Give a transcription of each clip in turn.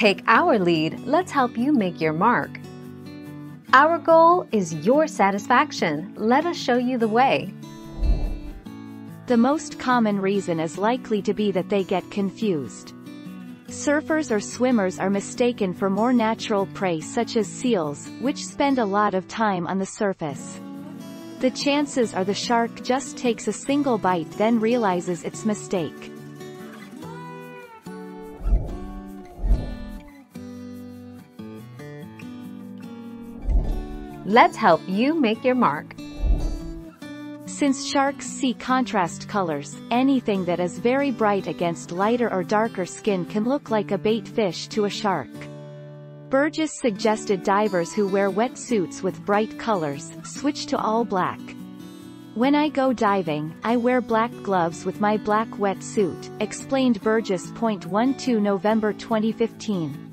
Take our lead, let's help you make your mark. Our goal is your satisfaction. Let us show you the way. The most common reason is likely to be that they get confused. Surfers or swimmers are mistaken for more natural prey such as seals, which spend a lot of time on the surface. The chances are the shark just takes a single bite then realizes its mistake. Let's help you make your mark. Since sharks see contrast colors, anything that is very bright against lighter or darker skin can look like a bait fish to a shark. Burgess suggested divers who wear wetsuits with bright colors switch to all black. When I go diving, I wear black gloves with my black wetsuit, explained Burgess. 12 November 2015.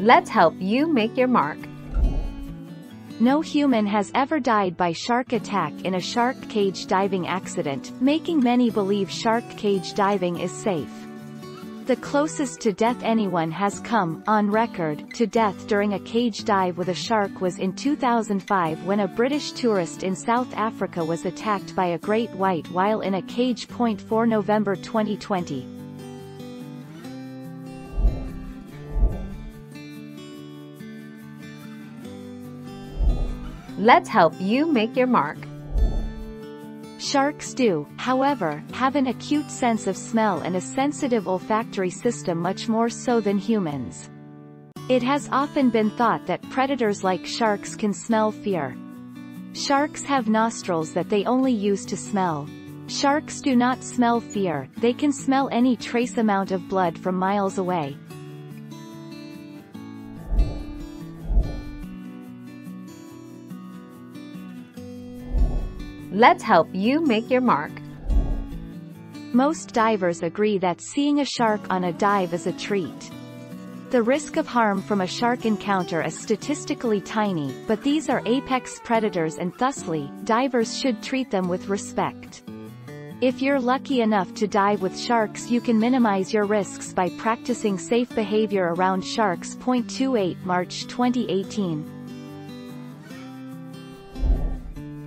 Let's help you make your mark. No human has ever died by shark attack in a shark cage diving accident, making many believe shark cage diving is safe. The closest to death anyone has come, on record, to death during a cage dive with a shark was in 2005 when a British tourist in South Africa was attacked by a great white while in a cage. 4 November 2020. Let's help you make your mark. Sharks do, however, have an acute sense of smell and a sensitive olfactory system, much more so than humans. It has often been thought that predators like sharks can smell fear. Sharks have nostrils that they only use to smell. Sharks do not smell fear, they can smell any trace amount of blood from miles away. Let's help you make your mark. Most divers agree that seeing a shark on a dive is a treat. The risk of harm from a shark encounter is statistically tiny, but these are apex predators and thusly, divers should treat them with respect. If you're lucky enough to dive with sharks, you can minimize your risks by practicing safe behavior around sharks. 28 March 2018.